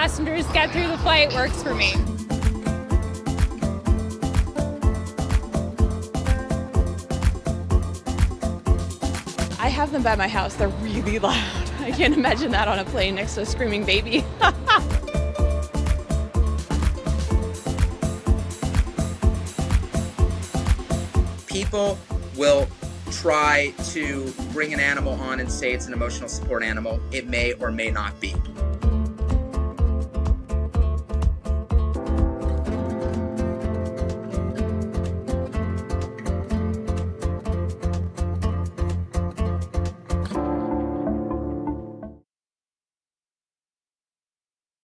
passengers get through the flight works for me. I have them by my house. They're really loud. I can't imagine that on a plane next to a screaming baby. People will try to bring an animal on and say it's an emotional support animal. It may or may not be.